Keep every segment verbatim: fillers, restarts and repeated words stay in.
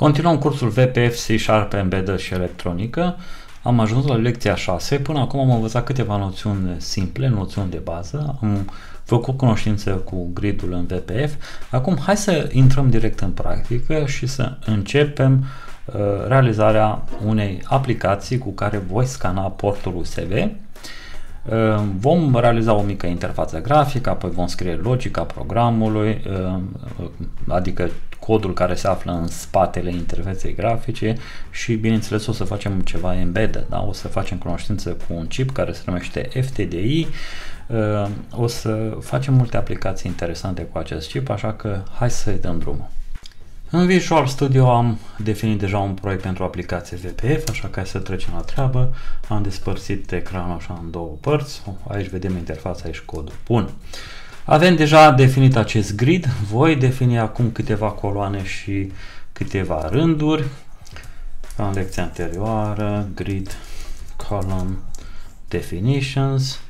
Continuăm cursul V P F C Sharp Embedded și electronică. Am ajuns la lecția șase. Până acum am învățat câteva noțiuni simple, noțiuni de bază. Am făcut cunoștință cu gridul în V P F. Acum hai să intrăm direct în practică și să începem uh, realizarea unei aplicații cu care voi scana portul U S B. Uh, vom realiza o mică interfață grafică, apoi vom scrie logica programului, uh, adică codul care se află în spatele interfeței grafice și, bineînțeles, o să facem ceva embedded, da? O să facem cunoștință cu un chip care se numește F T D I, o să facem multe aplicații interesante cu acest chip, așa că hai să-i dăm drumul. În Visual Studio am definit deja un proiect pentru aplicație V P F, așa că hai să trecem la treabă. Am despărțit ecranul așa în două părți, aici vedem interfața, aici codul. Bun. Avem deja definit acest grid, voi defini acum câteva coloane și câteva rânduri. Ca în lecția anterioară, grid, column, definitions,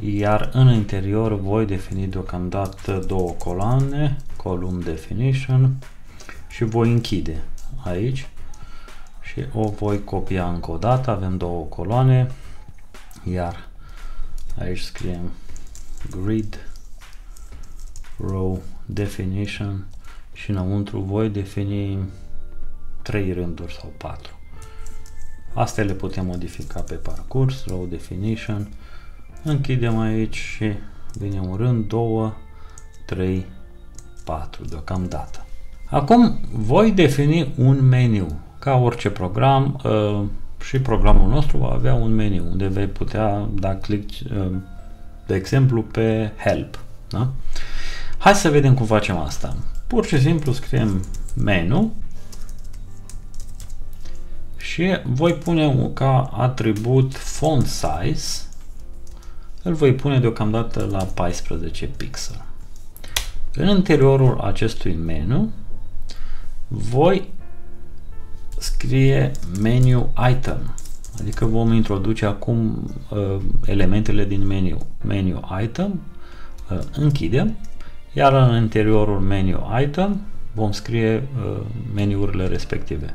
iar în interior voi defini deocamdată două coloane, column definition, și voi închide aici și o voi copia încă o dată. Avem două coloane, iar aici scriem grid, row, definition și înăuntru voi defini trei rânduri sau patru. Astea le putem modifica pe parcurs, row, definition, închidem aici și vine un rând, doi, trei, patru deocamdată. Acum voi defini un meniu, ca orice program și programul nostru va avea un meniu unde vei putea da click, de exemplu, pe help. Da? Hai să vedem cum facem asta. Pur și simplu scriem menu și voi pune ca atribut font size, îl voi pune deocamdată la paisprezece pixel. În interiorul acestui menu voi scrie menu item. Adică vom introduce acum uh, elementele din meniu. Menu item, uh, închidem, iar în interiorul menu item vom scrie uh, meniurile respective.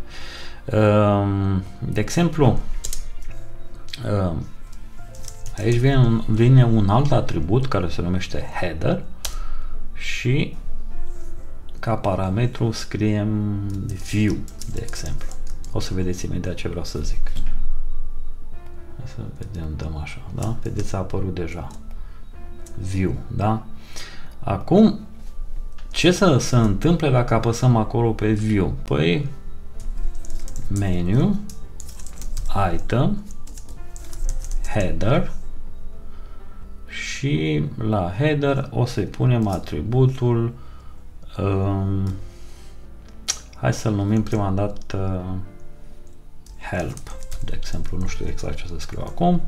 Uh, de exemplu, uh, aici vine un, vine un alt atribut care se numește header și ca parametru scriem view, de exemplu. O să vedeți imediat ce vreau să zic. Să vedem, dăm așa, da? Vedeți, a apărut deja view, da? Acum, ce să se întâmple dacă apăsăm acolo pe view? Păi, menu, item, header și la header o să-i punem atributul, um, hai să-l numim prima dată help. De exemplu, nu știu exact ce să scriu acum,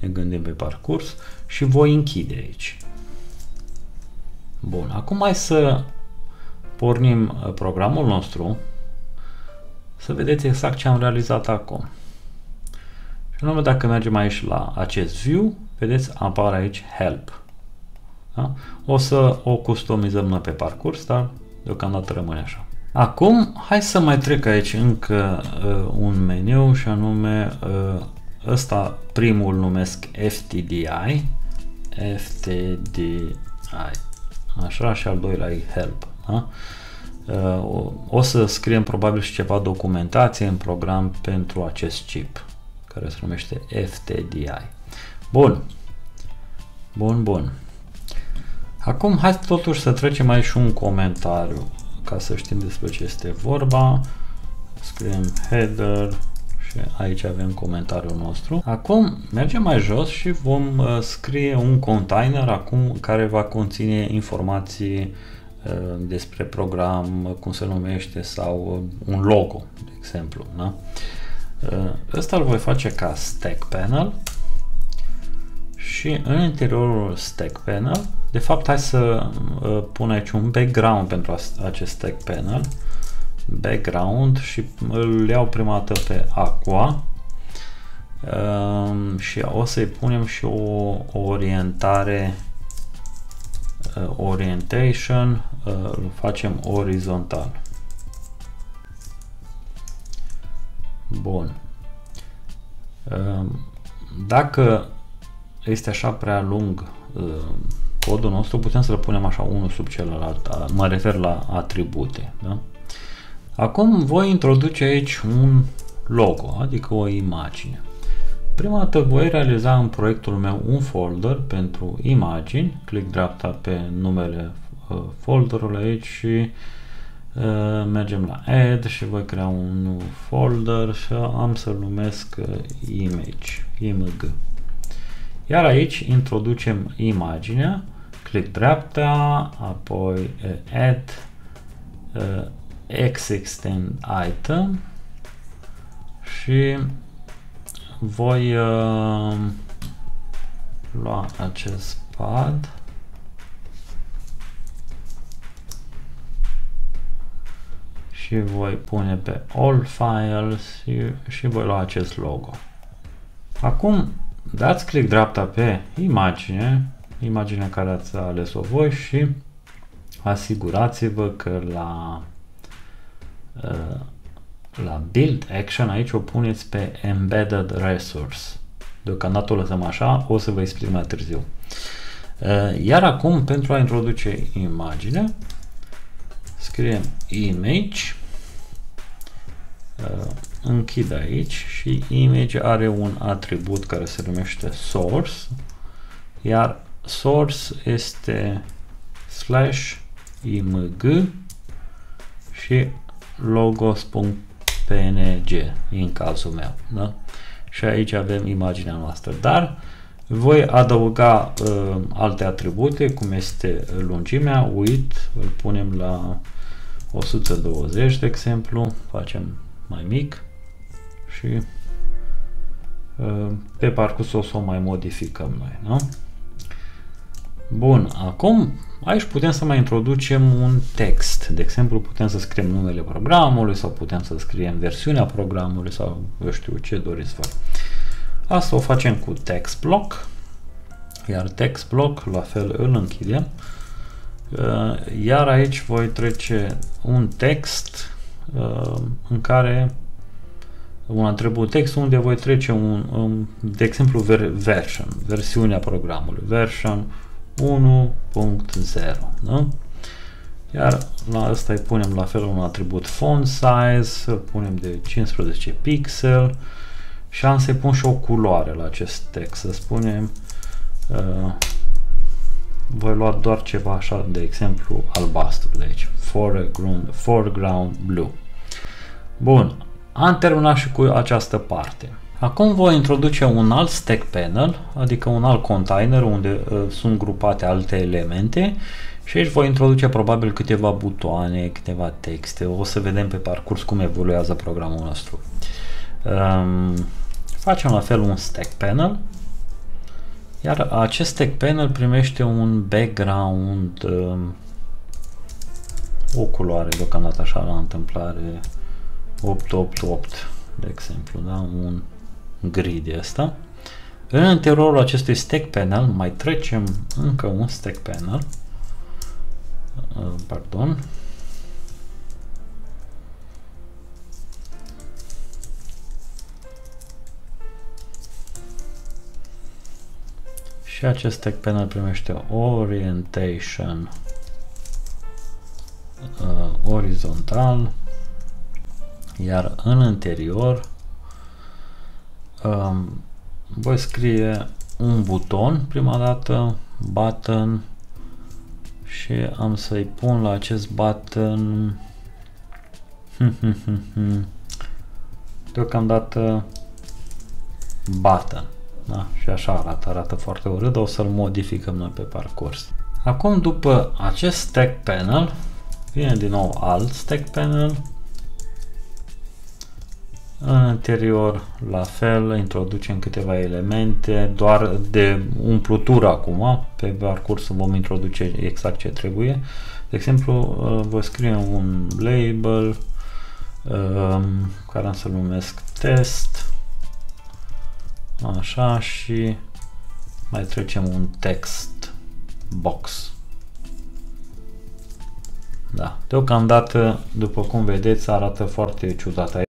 ne gândim pe parcurs și voi închide aici. Bun, acum hai să pornim programul nostru să vedeți exact ce am realizat acum. Și anume, dacă mergem aici la acest view, vedeți, apare aici help. Da? O să o customizăm noi pe parcurs, dar deocamdată rămâne așa. Acum, hai să mai trec aici încă uh, un meniu și anume uh, ăsta, primul numesc F T D I, F T D I, așa, și al doilea e help. Da? Uh, o, o să scriem probabil și ceva documentație în program pentru acest chip, care se numește F T D I. Bun, bun, bun. Acum, hai totuși să trecem aici și un comentariu, ca să știm despre ce este vorba. Scriem header și aici avem comentariul nostru. Acum mergem mai jos și vom uh, scrie un container acum care va conține informații uh, despre program, cum se numește, sau uh, un logo, de exemplu. Da? Uh, ăsta îl voi face ca stack panel și în interiorul stack panel, de fapt, hai să uh, pun aici un background pentru acest stack panel. Background, și îl iau prima dată pe aqua uh, și o să-i punem și o, o orientare, uh, orientation, uh, îl facem orizontal. Bun. Dacă este așa prea lung codul nostru, putem să-l punem așa unul sub celălalt, mă refer la atribute. Da? Acum voi introduce aici un logo, adică o imagine. Prima dată voi realiza în proiectul meu un folder pentru imagini, click dreapta pe numele folderului aici și uh, mergem la add și voi crea un nou folder și am să-l numesc image, img. Iar aici introducem imaginea, click dreapta, apoi add, uh, extend item și voi uh, lua acest pad și voi pune pe all files și, și voi lua acest logo. Acum dați click dreapta pe imagine, imaginea care ați ales-o voi și asigurați-vă că la uh, la Build Action aici o puneți pe Embedded Resource. Deocamdată o lăsăm așa, o să vă explic mai târziu. Iar acum, pentru a introduce imagine, scriem Image, închid aici și Image are un atribut care se numește Source, iar Source este slash img și logos punct P N G în cazul meu, da? Și aici avem imaginea noastră, dar voi adăuga uh, alte atribute, cum este lungimea, width, îl punem la o sută douăzeci de exemplu, facem mai mic și uh, pe parcurs o să o mai modificăm noi, da? Bun, acum aici putem să mai introducem un text. De exemplu, putem să scriem numele programului sau putem să scriem versiunea programului sau eu știu ce doriți voi. Asta o facem cu text block, iar text block la fel îl închidem. Iar aici voi trece un text în care un atribut text unde voi trece un, un de exemplu version, versiunea programului, version unu punct zero, da? Iar la asta îi punem la fel un atribut font size, îl punem de cincisprezece pixel și am să-i pun și o culoare la acest text, să spunem uh, voi lua doar ceva așa, de exemplu albastru de aici, foreground, foreground blue. Bun, am terminat și cu această parte. Acum voi introduce un alt stack panel, adică un alt container unde uh, sunt grupate alte elemente și aici voi introduce probabil câteva butoane, câteva texte. O să vedem pe parcurs cum evoluează programul nostru. Um, facem la fel un stack panel, iar acest stack panel primește un background, um, o culoare deocamdată așa la întâmplare, opt opt opt. De exemplu, da? Un grid asta. În interiorul acestui stack panel mai trecem încă un stack panel. Pardon. Și acest stack panel primește orientation uh, orizontal. Iar în interior um, voi scrie un buton prima dată, button, și am să-i pun la acest button deocamdată button, da? Și așa arată, arată foarte urât, o să-l modificăm noi pe parcurs. Acum, după acest stack panel vine din nou alt stack panel. În interior, la fel, introducem câteva elemente, doar de umplutură acum, pe parcurs vom introduce exact ce trebuie. De exemplu, voi scrie un label, care am să-l numesc test, așa, și mai trecem un text box. Da, deocamdată, după cum vedeți, arată foarte ciudat aici.